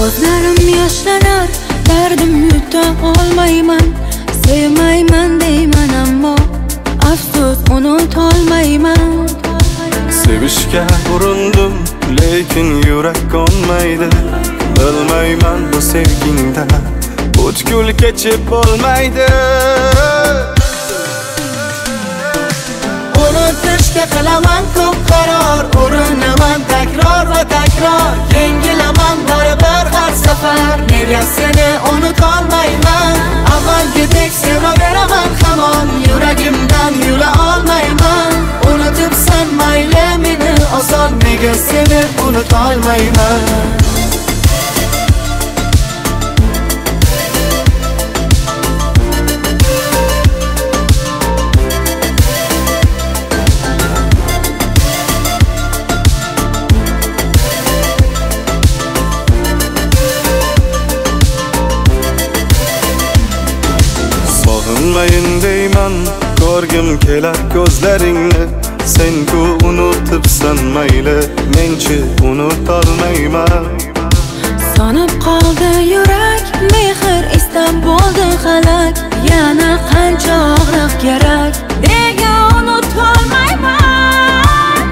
Ko'zlarim yoshlanar, derdim yuta olmayman. Sevmayman deyman ammo, afsus unutolmayman. Sevishga urindim, lekin yurak qonmaydi. Bilmayman bu sevgingda o'tkul kechib bo'lmaydi. Unutishga qilaman ko'p qaror, urinaman takror va takror, yengilaman baribir har safar. Nega seni unutolmayman, avvalgidek sevaveraman hamon, yuragimdan yula olmayman. Unutibsan mayli meni oson, nega seni unutolmayman. Sog'inmayin deyman, ko'rgim kelar ko'zlaringni. Sen-ku unutibsan mayli, men-chi unutolmayman. Sonib qoldi yurak, mehr istab bo'ldi xalak. Yana qancha og'riq kerak, nega unutolmayman.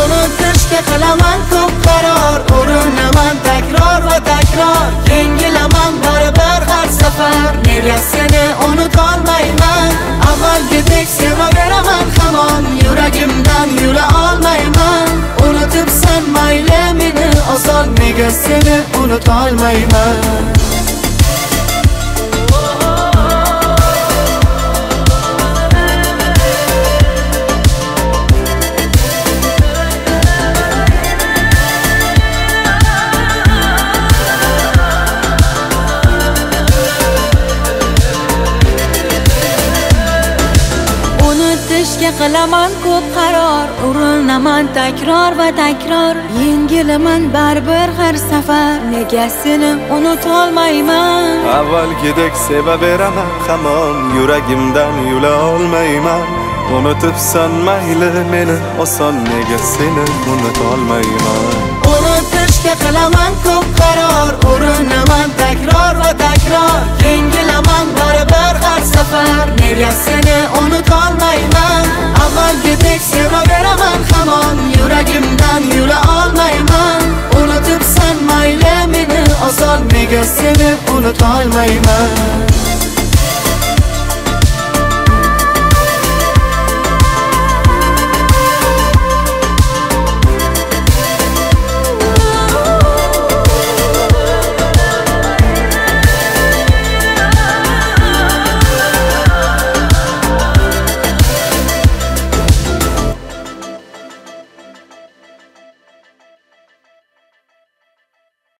Unutishga qilaman ko'p qaror, urinaman takror va takror, yengilaman baribir har safar. Nega seni unutolmayman, avvalgidek sevaveraman hamon, yuragimdan yula olmayman. Unutibsan mayli meni oson, nega seni unutolmayman. Unutishga qilaman ko'p qaror, urinaman takror va takror, yengilaman baribir har safar. Nega seni unutolmayman, avvalgidek sevaveraman hamon, yuragimdan yula olmayman. Unutibsan mayli meni oson, nega seni unutolmayman. Unutishga qilaman ko'p qaror, urinaman takror va takror, yengilaman baribir har safar. Nega seni unutolmayman, avvalgidek sevaveraman hamon, yuragimdan yula olmayman. Unutibsan mayli meni oson, nega seni unutolmayman.